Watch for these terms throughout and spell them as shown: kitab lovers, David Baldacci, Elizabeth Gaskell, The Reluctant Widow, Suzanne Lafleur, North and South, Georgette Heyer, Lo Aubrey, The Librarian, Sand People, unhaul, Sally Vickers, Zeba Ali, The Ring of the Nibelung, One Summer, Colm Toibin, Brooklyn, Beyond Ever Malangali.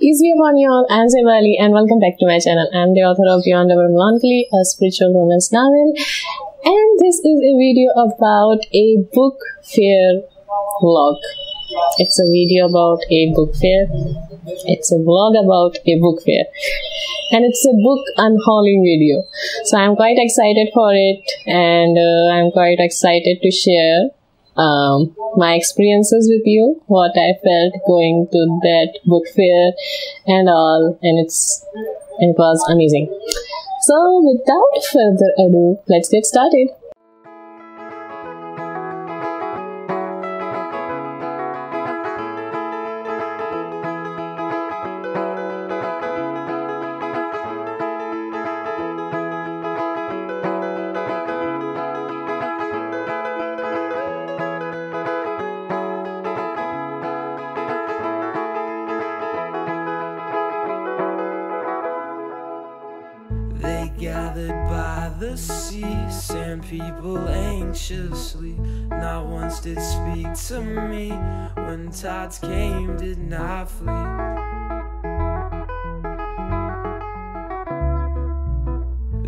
Peace be upon you all, I'm Zeba Ali and welcome back to my channel. I'm the author of Beyond Ever Malangali, a spiritual romance novel, and this is a video about a book fair vlog. It's a video about a book fair. It's a vlog about a book fair. And it's a book unhauling video. So I'm quite excited for it, and I'm quite excited to share my experiences with you, what I felt going to that book fair and all, and it was amazing. So without further ado, let's get started. Sand people anxiously, not once did speak to me. When tides came, did not flee.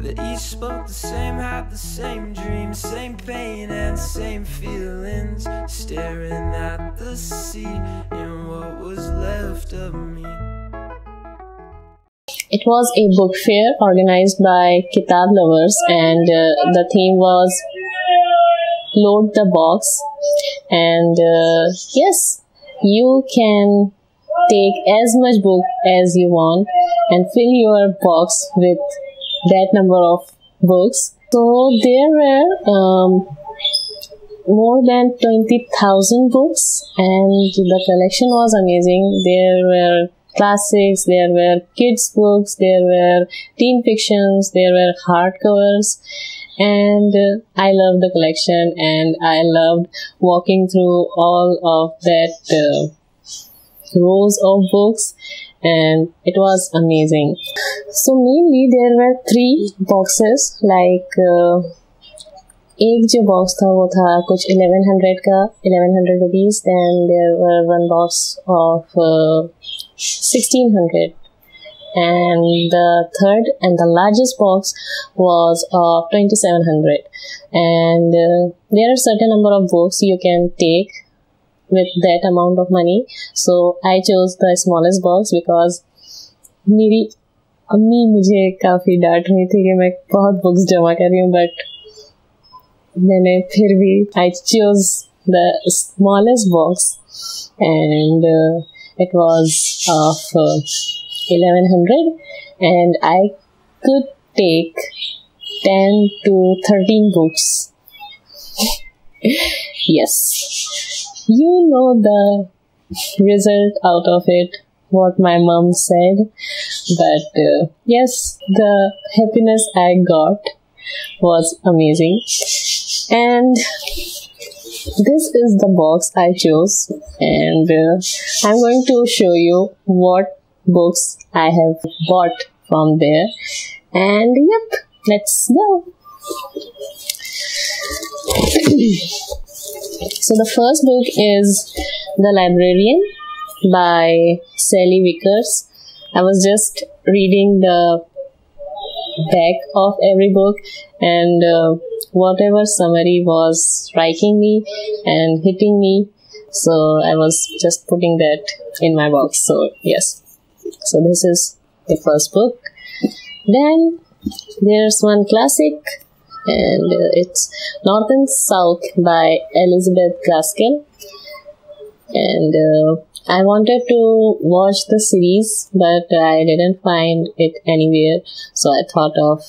They each spoke the same, had the same dreams, same pain and same feelings, staring at the sea and what was left of me. It was a book fair organized by Kitab Lovers, and the theme was Load the Box. And yes, you can take as much book as you want and fill your box with that number of books. So there were more than 20,000 books, and the collection was amazing. There were classics, there were kids books, there were teen fictions, there were hardcovers, and I loved the collection, and I loved walking through all of that rows of books, and it was amazing. So mainly there were three boxes, like एक जो box था वो था कुछ 1100 का, 1100 rupees, then there were one box of 1600, and the third and the largest box was of 2700, and there are certain number of books you can take with that amount of money. So I chose the smallest box because मेरी अम्मी मुझे काफी डांट रही थी कि मैं बहुत books जमा कर रही हूँ, but मैंने फिर भी I chose the smallest box, and it was of 1100, and I could take 10 to 13 books. Yes, you know the result out of it, what my mom said, but yes, the happiness I got was amazing. And this is the box I chose, and I'm going to show you what books I have bought from there, and yep, let's go. So the first book is The Librarian by Sally Vickers. I was just reading the back of every book, and whatever summary was striking me and hitting me, so I was just putting that in my box. So yes, so this is the first book. Then there's one classic, and it's North and South by Elizabeth Gaskell, and I wanted to watch the series, but I didn't find it anywhere, so I thought of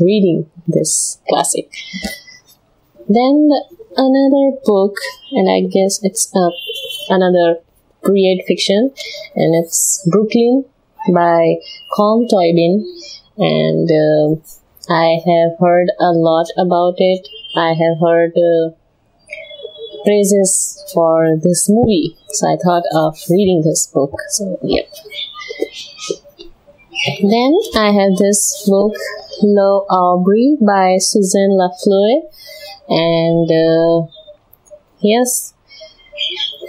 reading this classic. Then another book, and I guess it's another period fiction, and it's Brooklyn by Colm Toibin, and I have heard a lot about it. I have heard praises for this movie, so I thought of reading this book. So yep. Then I have this book, Lo Aubrey by Suzanne Lafleur, and yes,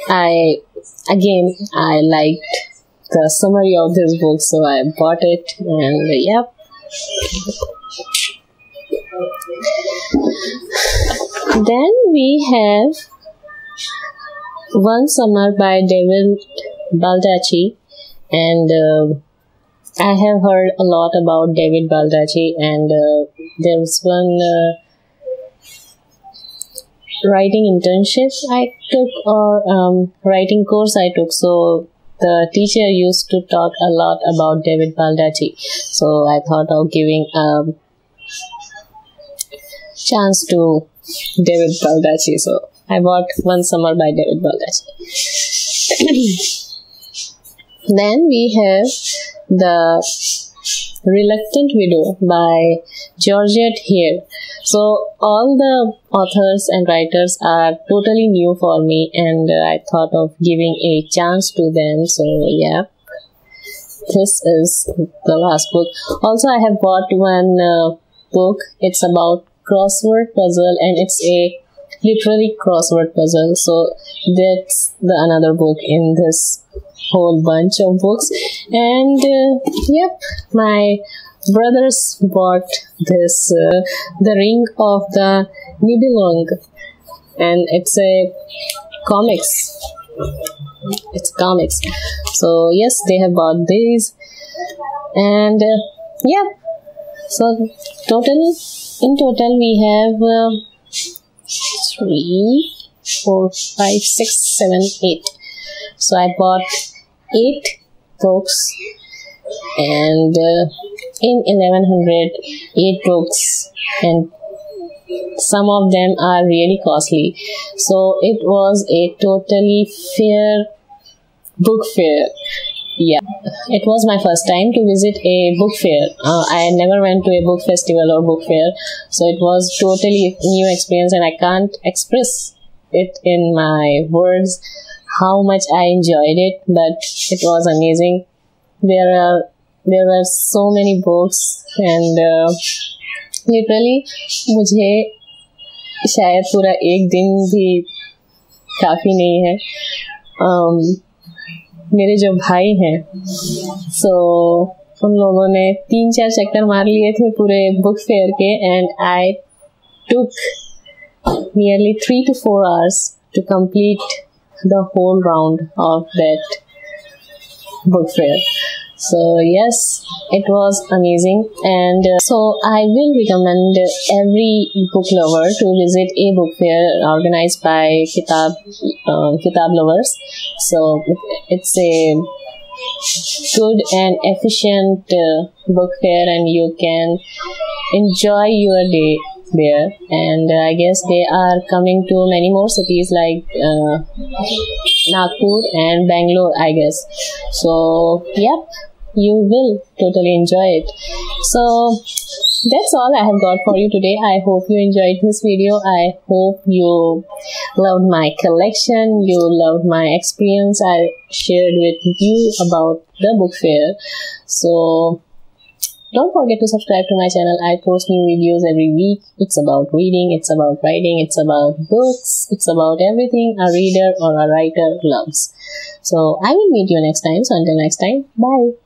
I liked the summary of this book, so I bought it, and yep. Then we have One Summer by David Baldacci, and I have heard a lot about David Baldacci, and there's one writing internship I took, or writing course I took, so the teacher used to talk a lot about David Baldacci, so I thought of giving a chance to David Baldacci, so I bought One Summer by David Baldacci. Then we have The Reluctant Widow by Georgette Heyer. So all the authors and writers are totally new for me, and I thought of giving a chance to them, so yeah, this is the last book. Also, I have bought one book. It's about crossword puzzle, and it's a literary crossword puzzle, so that's the another book in this whole bunch of books. And yep, my brothers bought this The Ring of the Nibelung, and it's a comics. So yes, they have bought these, and yep. So in total we have 3, 4, 5, 6, 7, 8. So I bought 8 books, and in 1100, 8 books, and some of them are really costly. So it was a totally fair book fair. Yeah, it was my first time to visit a book fair. I never went to a book festival or book fair, so it was totally new experience, and I can't express it in my words how much I enjoyed it, but it was amazing. There were so many books, and literally मुझे शायद पूरा एक दिन भी काफी नहीं है. मेरे जो भाई हैं, so उन लोगों ने 3-4 चक्कर मार लिए थे पूरे book fair के, and I took nearly 3 to 4 hours to complete the whole round of that book fair. So yes, it was amazing, and so I will recommend every book lover to visit a book fair organized by Kitab Lovers. So it's a good and efficient book fair, and you can enjoy your day there. And I guess they are coming to many more cities like Nagpur and Bangalore, I guess. So yep, you will totally enjoy it. So that's all I have got for you today. I hope you enjoyed this video. I hope you loved my collection, you loved my experience I shared with you about the book fair. So don't forget to subscribe to my channel. I post new videos every week. It's about reading, it's about writing, it's about books, it's about everything a reader or a writer loves. So I will meet you next time. So until next time, bye.